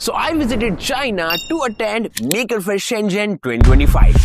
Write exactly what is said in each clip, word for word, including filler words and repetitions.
So I visited China to attend Maker Faire Shenzhen twenty twenty-five.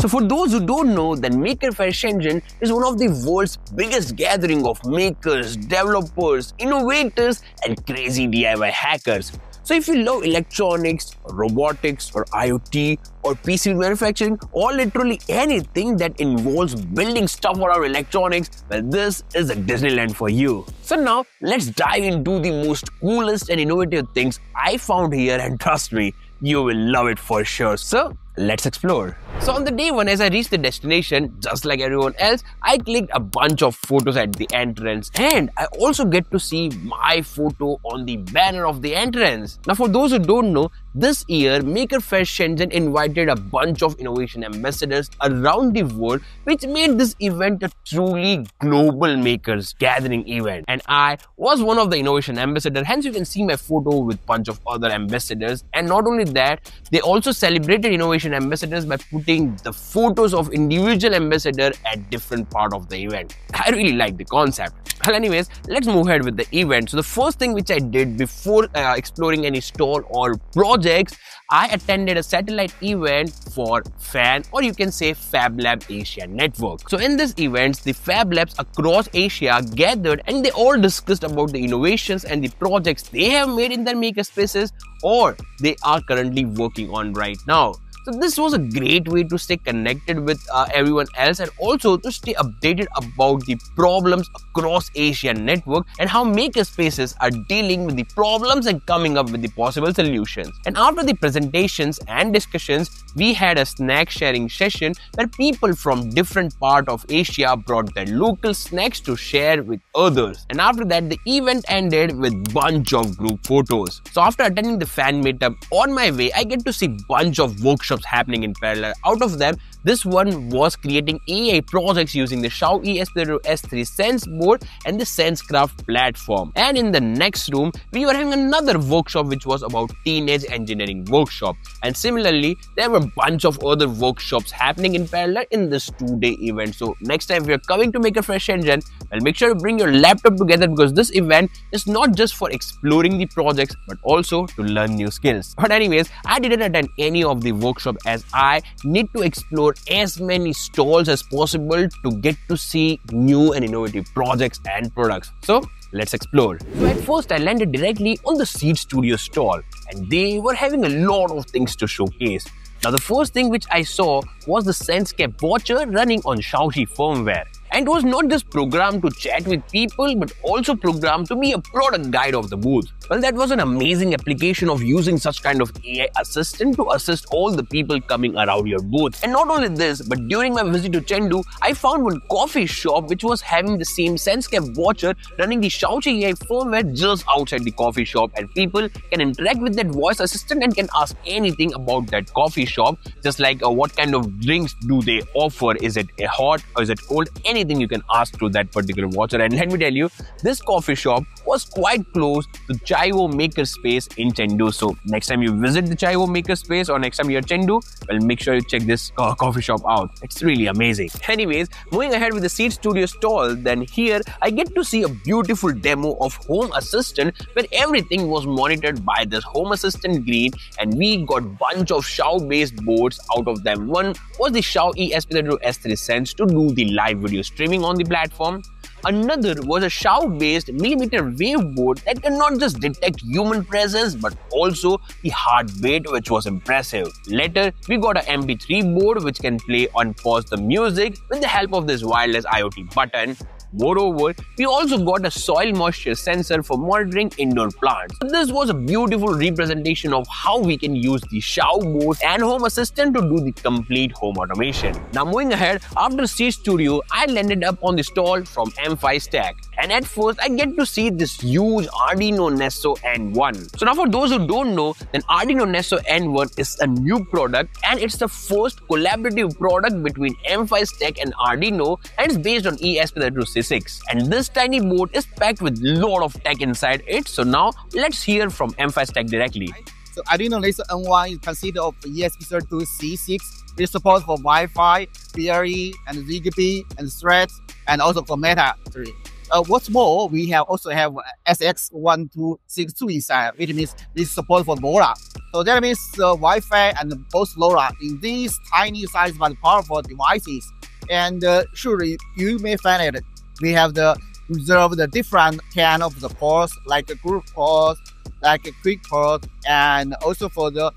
So for those who don't know, that Maker Faire Shenzhen is one of the world's biggest gathering of makers, developers, innovators and crazy D I Y hackers. So if you love electronics, robotics or I O T or P C B manufacturing or literally anything that involves building stuff around electronics, well, this is a Disneyland for you. So now let's dive into the most coolest and innovative things I found here, and trust me, you will love it for sure. So let's explore. So on the day one, as I reached the destination, just like everyone else, I clicked a bunch of photos at the entrance, and I also get to see my photo on the banner of the entrance. Now for those who don't know, this year Maker Faire Shenzhen invited a bunch of innovation ambassadors around the world, which made this event a truly global makers gathering event, and I was one of the innovation ambassador. Hence you can see my photo with a bunch of other ambassadors, and not only that, they also celebrated innovation ambassadors by putting the photos of individual ambassador at different part of the event. I really like the concept. Well, anyways, let's move ahead with the event. So the first thing which I did before uh, exploring any stall or projects, I attended a satellite event for FAN, or you can say FabLab Asia Network. So in this event, the Fab Labs across Asia gathered and they all discussed about the innovations and the projects they have made in their makerspaces or they are currently working on right now. So this was a great way to stay connected with uh, everyone else and also to stay updated about the problems across Asia network and how makerspaces are dealing with the problems and coming up with the possible solutions. And after the presentations and discussions, we had a snack sharing session where people from different parts of Asia brought their local snacks to share with others. And after that, the event ended with bunch of group photos. So after attending the fan meetup, on my way, I get to see bunch of workshops happening in parallel. Out of them, this one was creating A I projects using the Xiao E S P thirty-two S three Sense board and the SenseCraft platform. And in the next room, we were having another workshop which was about teenage engineering workshop. And similarly, there were a bunch of other workshops happening in parallel in this two-day event. So next time if you're coming to Maker Faire Shenzhen, well, make sure you bring your laptop together, because this event is not just for exploring the projects but also to learn new skills. But anyways, I didn't attend any of the workshops as I need to explore as many stalls as possible to get to see new and innovative projects and products. So let's explore. So at first I landed directly on the Seeed Studio stall, and they were having a lot of things to showcase. Now the first thing which I saw was the SenseCAP watcher running on Shaoxi firmware. And it was not just programmed to chat with people, but also programmed to be a product guide of the booth. Well, that was an amazing application of using such kind of A I assistant to assist all the people coming around your booth. And not only this, but during my visit to Chengdu, I found one coffee shop which was having the same SenseCAP watcher running the Xiaozhi A I firmware just outside the coffee shop, and people can interact with that voice assistant and can ask anything about that coffee shop, just like uh, what kind of drinks do they offer, is it hot or is it cold, anything. Anything you can ask to that particular watcher. And let me tell you, this coffee shop was quite close to Chaihuo Makerspace in Chengdu. So next time you visit the Chaihuo Makerspace or next time you're Chengdu, well, make sure you check this uh, coffee shop out. It's really amazing. Anyways, moving ahead with the Seeed Studio stall, then here I get to see a beautiful demo of Home Assistant where everything was monitored by this Home Assistant Green, and we got bunch of Xiao based boards. Out of them, one was the Xiao E S P thirty-two S three Sense to do the live video streaming on the platform. Another was a Xiao based millimeter wave board that can not just detect human presence but also the heartbeat, which was impressive. Later we got an M P three board which can play and pause the music with the help of this wireless I O T button. Moreover, we also got a soil moisture sensor for monitoring indoor plants. So this was a beautiful representation of how we can use the Xiao board and Home Assistant to do the complete home automation. Now moving ahead, after Seeed Studio, I landed up on the stall from M five Stack. And at first, I get to see this huge Arduino Nesso N one. So now for those who don't know, then Arduino Nesso N one is a new product, and it's the first collaborative product between M five Stack and Arduino, and it's based on E S P thirty-two C six. And this tiny board is packed with a lot of tech inside it. So now let's hear from M five Stack directly. So Arduino Nesso N one is consisted of E S P thirty-two C six. It supports for Wi-Fi, B L E, and Zigbee, and Threads, and also for Meta three. Uh, what's more, we have also have S X one two six two inside, which means this support for LoRa. So that means uh, Wi-Fi and both LoRa in these tiny size but powerful devices. And uh, surely you may find it. We have the observe the different kind of the ports, like a group port, like a quick port, and also for the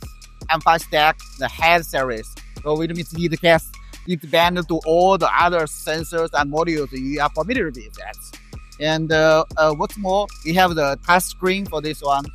M five Stack, the head series. So we need to cast it band to all the other sensors and modules you are familiar with that. And uh, uh, what's more, we have the touch screen for this one.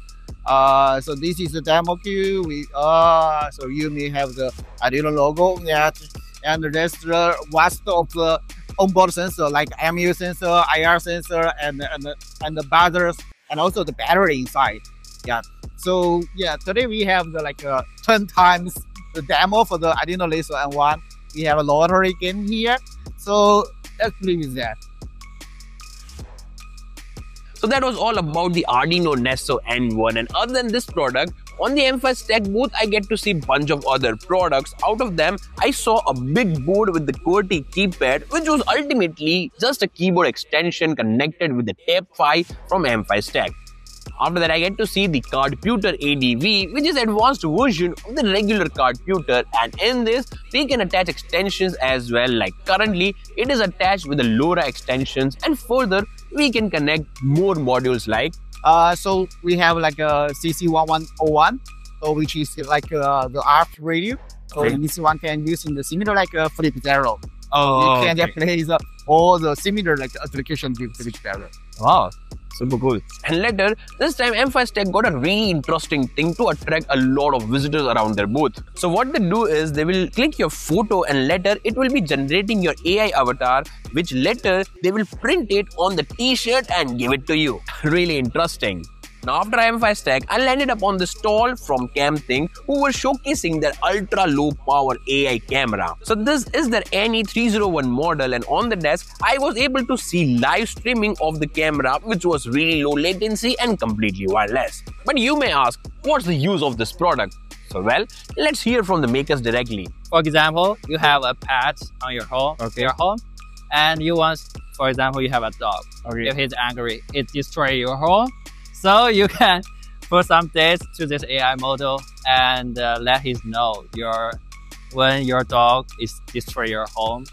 Uh, so this is the demo queue. We uh, so you may have the Arduino logo that, and the rest the rest of the onboard sensor like M U sensor, I R sensor, and and and the buzzers, and also the battery inside. Yeah. So yeah, today we have the, like uh, ten times the demo for the Arduino Nesso N one. We have a lottery game here. So let's play with that. So that was all about the Arduino Nesso N one. And other than this product, on the M five Stack booth, I get to see a bunch of other products. Out of them, I saw a big board with the QWERTY keypad, which was ultimately just a keyboard extension connected with the TAP five from M five Stack. After that, I get to see the Cardputer A D V, which is an advanced version of the regular Cardputer, and in this, we can attach extensions as well. Like currently, it is attached with the LoRa extensions, and further, we can connect more modules like Uh, so we have like a C C eleven oh one, so which is like uh, the A R F radio. So okay. This one can use in the similar like a uh, Flip Zero. Oh, you can okay. play the, all the similar like applications with Flip Zero. Wow, super cool. And later, this time M five Stack got a really interesting thing to attract a lot of visitors around their booth. So what they do is they will click your photo, and later it will be generating your A I avatar, which later they will print it on the t-shirt and give it to you. Really interesting. Now after M five Stack, I landed upon this stall from CamThink, who were showcasing their ultra low power A I camera. So this is their N E three oh one model, and on the desk, I was able to see live streaming of the camera, which was really low latency and completely wireless. But you may ask, what's the use of this product? So well, let's hear from the makers directly. For example, you have a pet on your home, okay. your home, and you want, for example, you have a dog. Okay. If he's angry, it destroys your home. So you can put some dates to this A I model and uh, let him know your when your dog is destroying your home.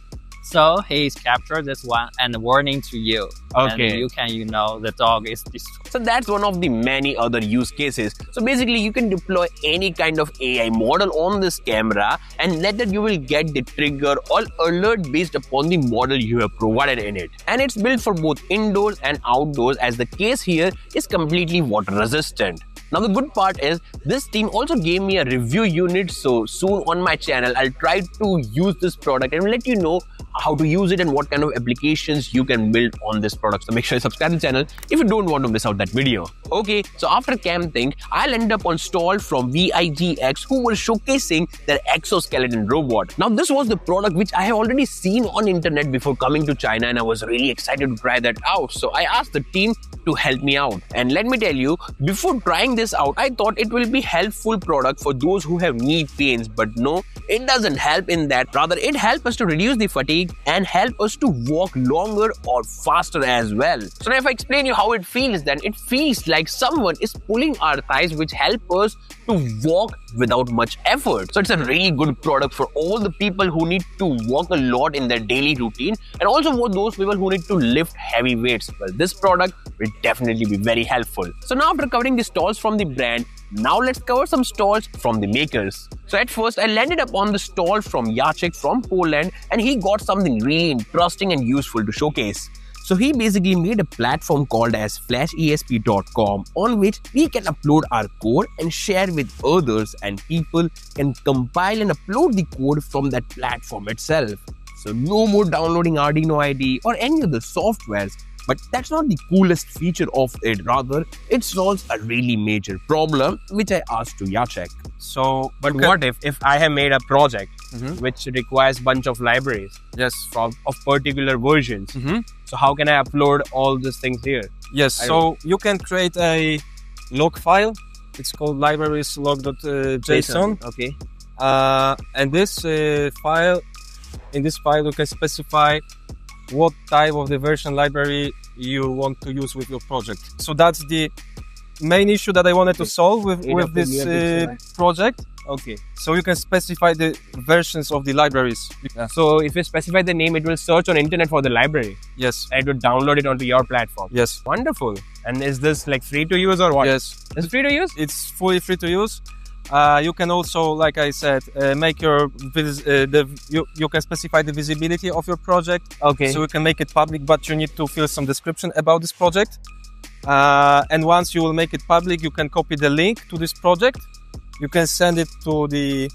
So he is captured this one and warning to you. Okay. And you can you know the dog is destroyed. So that's one of the many other use cases. So basically you can deploy any kind of A I model on this camera, and later you will get the trigger or alert based upon the model you have provided in it. And it's built for both indoors and outdoors, as the case here is completely water resistant. Now the good part is this team also gave me a review unit, so soon on my channel I'll try to use this product and let you know how to use it and what kind of applications you can build on this product. So make sure you subscribe to the channel if you don't want to miss out that video. Okay, so after CamThink, I'll end up on stall from V I G X, who were showcasing their exoskeleton robot. Now this was the product which I have already seen on internet before coming to China, and I was really excited to try that out. So I asked the team to help me out, and let me tell you, before trying this out, I thought it will be helpful product for those who have knee pains, but no, it doesn't help in that. Rather, it helps us to reduce the fatigue and help us to walk longer or faster as well. So now if I explain you how it feels, then it feels like someone is pulling our thighs, which help us to walk without much effort. So it's a really good product for all the people who need to walk a lot in their daily routine, and also for those people who need to lift heavy weights. Well, this product will definitely be very helpful. So now after covering the stalls from the brand, now let's cover some stalls from the makers. So at first I landed upon the stall from Jacek from Poland, and he got something really interesting and useful to showcase. So he basically made a platform called as flash e s p dot com, on which we can upload our code and share with others, and people can compile and upload the code from that platform itself. So no more downloading Arduino I D E or any other softwares. But that's not the coolest feature of it. Rather, it solves a really major problem, which I asked to Jacek. So, but okay. what if, if I have made a project mm-hmm. which requires a bunch of libraries just from of particular versions? Mm-hmm. So how can I upload all these things here? Yes, I so don't... you can create a log file It's called libraries log.json. Uh, okay. Uh, and this uh, file, in this file, you can specify what type of the version library you want to use with your project. So that's the main issue that I wanted to solve with, with this uh, project. Okay. So you can specify the versions of the libraries. Yeah. So if you specify the name, it will search on internet for the library. Yes. And it will download it onto your platform. Yes. Wonderful. And is this like free to use or what? Yes. Is it free to use? It's fully free to use. Uh, you can also, like I said, uh, make your vis uh, the you, you can specify the visibility of your project. Okay. So you can make it public, but you need to fill some description about this project. Uh, and once you will make it public, you can copy the link to this project. You can send it to the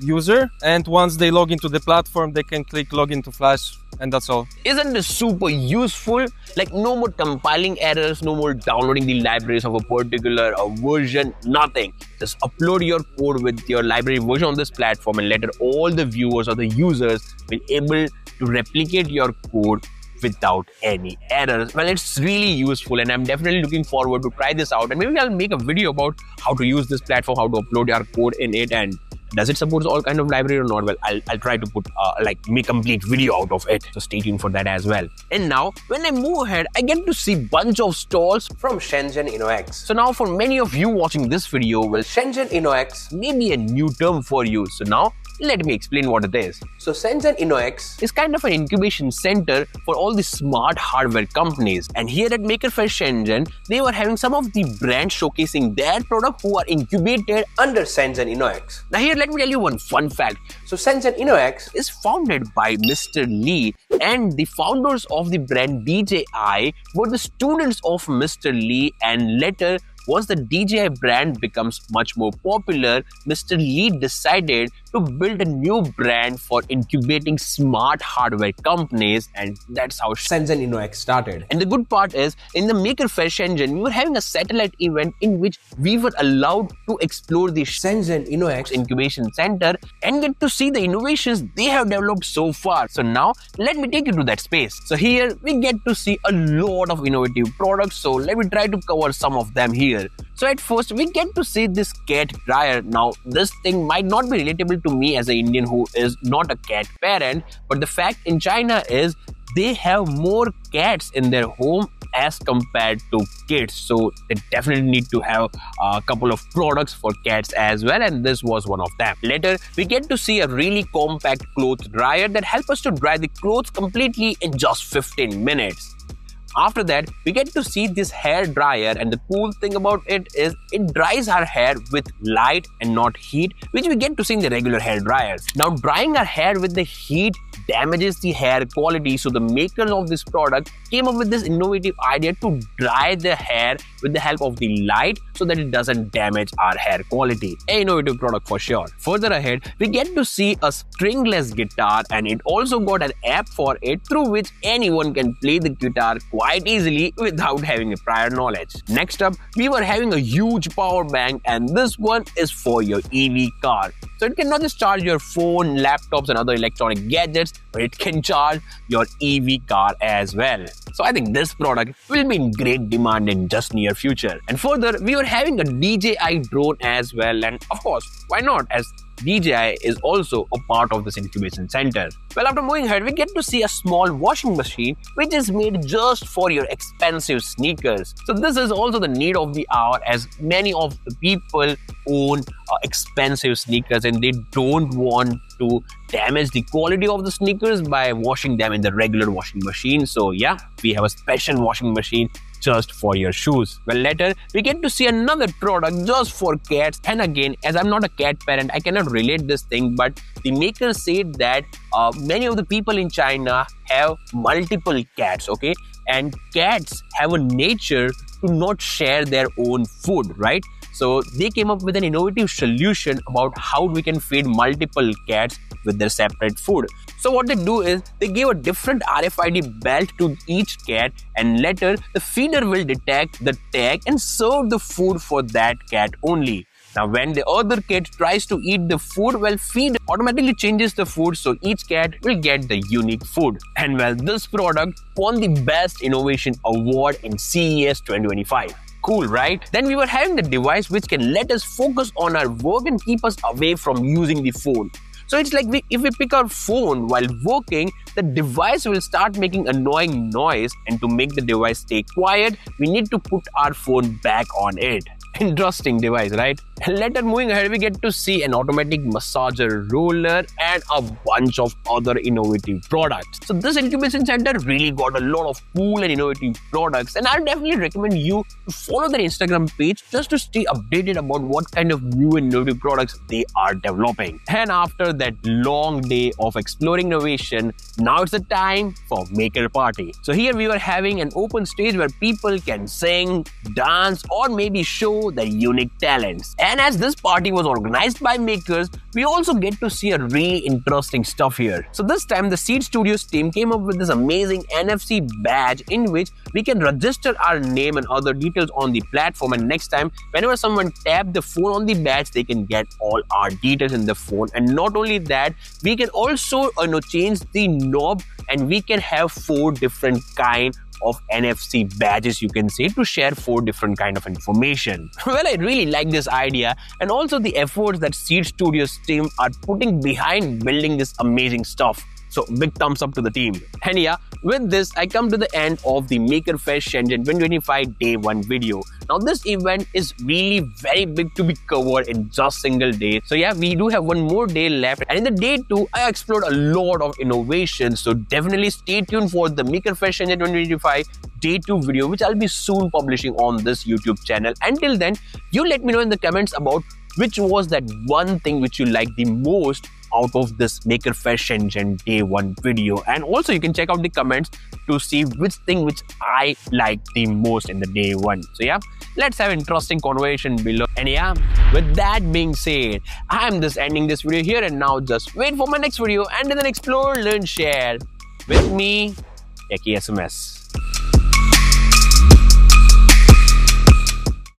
user, and once they log into the platform, they can click login to Flash, and that's all. Isn't this super useful? Like, no more compiling errors, no more downloading the libraries of a particular a version, nothing. Just upload your code with your library version on this platform, and later all the viewers or the users will be able to replicate your code without any errors. Well, it's really useful, and I'm definitely looking forward to try this out, and maybe I'll make a video about how to use this platform, how to upload your code in it, and does it support all kind of library or not? Well, I'll, I'll try to put uh, like make complete video out of it. So stay tuned for that as well. And now when I move ahead, I get to see bunch of stalls from Shenzhen InnoX. So now for many of you watching this video, well, Shenzhen InnoX may be a new term for you. So now let me explain what it is. So Shenzhen InnoX is kind of an incubation center for all the smart hardware companies. And here at Maker Faire Shenzhen, they were having some of the brands showcasing their product who are incubated under Shenzhen InnoX. Now here, let me tell you one fun fact. So Shenzhen InnoX is founded by Mister Li, and the founders of the brand D J I were the students of Mister Li, and later, once the D J I brand becomes much more popular, Mister Li decided to build a new brand for incubating smart hardware companies, and that's how Shenzhen InnoX started. And the good part is, in the Maker Faire Shenzhen, we were having a satellite event in which we were allowed to explore the Shenzhen InnoX incubation center and get to see the innovations they have developed so far. So now, let me take you to that space. So here, we get to see a lot of innovative products, so let me try to cover some of them here. So at first, we get to see this cat dryer. Now, this thing might not be relatable to me as an Indian who is not a cat parent, but the fact in China is they have more cats in their home as compared to kids. So they definitely need to have a couple of products for cats as well, and this was one of them. Later, we get to see a really compact cloth dryer that helps us to dry the clothes completely in just fifteen minutes. After that, we get to see this hair dryer, and the cool thing about it is it dries our hair with light and not heat, which we get to see in the regular hair dryers. Now, drying our hair with the heat damages the hair quality, so the makers of this product came up with this innovative idea to dry the hair with the help of the light so that it doesn't damage our hair quality. An innovative product for sure. Further ahead, we get to see a stringless guitar, and it also got an app for it through which anyone can play the guitar quite quite easily without having a prior knowledge. Next up, we were having a huge power bank, and this one is for your E V car. So it cannot just charge your phone, laptops and other electronic gadgets, but it can charge your E V car as well. So I think this product will be in great demand in just near future. And further, we were having a D J I drone as well, and of course, why not, as D J I is also a part of this incubation center. Well, after moving ahead, we get to see a small washing machine which is made just for your expensive sneakers. So this is also the need of the hour, as many of the people own uh, expensive sneakers and they don't want to damage the quality of the sneakers by washing them in the regular washing machine. So yeah, we have a special washing machine just for your shoes. Well, later we get to see another product just for cats, and again, as I'm not a cat parent, I cannot relate this thing, but the maker said that uh, many of the people in China have multiple cats, okay, and cats have a nature to not share their own food, right? So they came up with an innovative solution about how we can feed multiple cats with their separate food. So what they do is they give a different R F I D belt to each cat, and later the feeder will detect the tag and serve the food for that cat only. Now when the other cat tries to eat the food, well, feeder automatically changes the food, so each cat will get the unique food. And well, this product won the Best Innovation Award in C E S twenty twenty-five. cool, right? Then we were having the device which can let us focus on our work and keep us away from using the phone. So it's like we, if we pick our phone while working, the device will start making annoying noise, and to make the device stay quiet, we need to put our phone back on it. Interesting device, right? Later, moving ahead, we get to see an automatic massager roller and a bunch of other innovative products. So this incubation center really got a lot of cool and innovative products, and I'll definitely recommend you to follow their Instagram page just to stay updated about what kind of new and innovative products they are developing. And after that long day of exploring innovation, now it's the time for Maker Party. So here we were having an open stage where people can sing, dance, or maybe show their unique talents. And as this party was organized by makers, we also get to see a really interesting stuff here. So this time the Seeed Studios team came up with this amazing N F C badge in which we can register our name and other details on the platform, and next time whenever someone taps the phone on the badge, they can get all our details in the phone. And not only that, we can also you know, change the knob, and we can have four different kinds of N F C badges, you can say, to share four different kind of information. Well, I really like this idea, and also the efforts that Seeed Studios team are putting behind building this amazing stuff. So big thumbs up to the team. And yeah, with this, I come to the end of the Maker Faire Shenzhen twenty twenty-five Day one video. Now this event is really very big to be covered in just single day. So yeah, we do have one more day left. And in the day two, I explored a lot of innovations. So definitely stay tuned for the Maker Faire Shenzhen twenty twenty-five Day two video, which I'll be soon publishing on this YouTube channel. Until then, you let me know in the comments about which was that one thing which you liked the most out of this Maker Faire Shenzhen Day one video. And also you can check out the comments to see which thing which I like the most in the Day one. So yeah, let's have an interesting conversation below. And yeah, with that being said, I'm just ending this video here and now. Just wait for my next video and then explore, learn, share with me, Techie S M S.